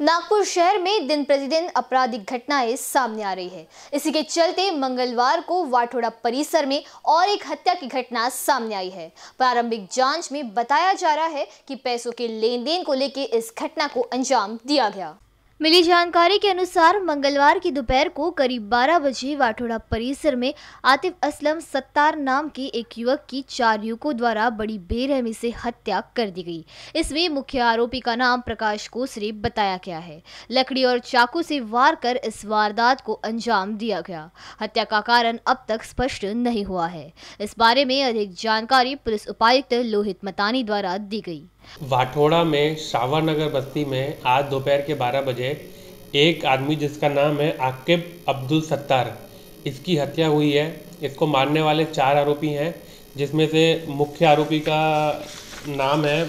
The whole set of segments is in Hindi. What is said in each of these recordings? नागपुर शहर में दिन प्रतिदिन आपराधिक घटनाएं सामने आ रही है। इसी के चलते मंगलवार को वाठोडा परिसर में और एक हत्या की घटना सामने आई है। प्रारंभिक जांच में बताया जा रहा है कि पैसों के लेन देन को लेकर इस घटना को अंजाम दिया गया। मिली जानकारी के अनुसार मंगलवार की दोपहर को करीब 12 बजे वाठोडा परिसर में आतिफ असलम सत्तार नाम के एक युवक की 4 युवकों द्वारा बड़ी बेरहमी से हत्या कर दी गई। इसमें मुख्य आरोपी का नाम प्रकाश कोसरी बताया गया है। लकड़ी और चाकू से वार कर इस वारदात को अंजाम दिया गया। हत्या का कारण अब तक स्पष्ट नहीं हुआ है। इस बारे में अधिक जानकारी पुलिस उपायुक्त लोहित मस्तानी द्वारा दी गई। वाठोड़ा में शावर नगर बस्ती में आज दोपहर के 12 बजे एक आदमी जिसका नाम है आकिब अब्दुल सत्तार, इसकी हत्या हुई है। इसको मारने वाले 4 आरोपी हैं, जिसमें से मुख्य आरोपी का नाम है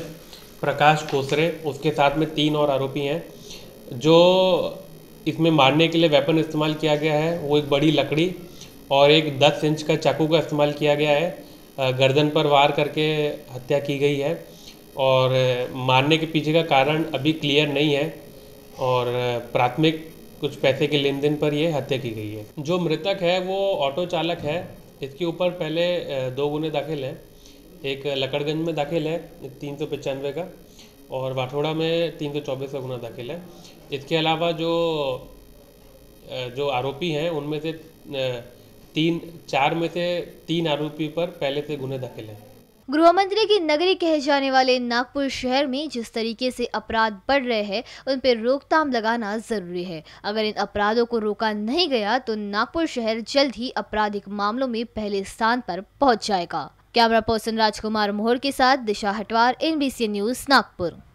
प्रकाश कोसरी। उसके साथ में 3 और आरोपी हैं। जो इसमें मारने के लिए वेपन इस्तेमाल किया गया है वो एक बड़ी लकड़ी और एक 10 इंच का चाकू का इस्तेमाल किया गया है। गर्दन पर वार करके हत्या की गई है और मारने के पीछे का कारण अभी क्लियर नहीं है और प्राथमिक कुछ पैसे के लेन देन पर यह हत्या की गई है। जो मृतक है वो ऑटो चालक है। इसके ऊपर पहले 2 गुने दाखिल हैं, एक लकड़गंज में दाखिल है 395 का और वाठोड़ा में 324 का गुना दाखिल है। इसके अलावा जो आरोपी हैं उनमें से 4 में से 3 आरोपी पर पहले से गुने दाखिल हैं। गृह मंत्री की नगरी कहे जाने वाले नागपुर शहर में जिस तरीके से अपराध बढ़ रहे हैं उन पर रोकथाम लगाना जरूरी है। अगर इन अपराधों को रोका नहीं गया तो नागपुर शहर जल्द ही आपराधिक मामलों में पहले स्थान पर पहुंच जाएगा। कैमरा पर्सन राजकुमार मोहर के साथ दिशा हटवार, एनबीसी न्यूज, नागपुर।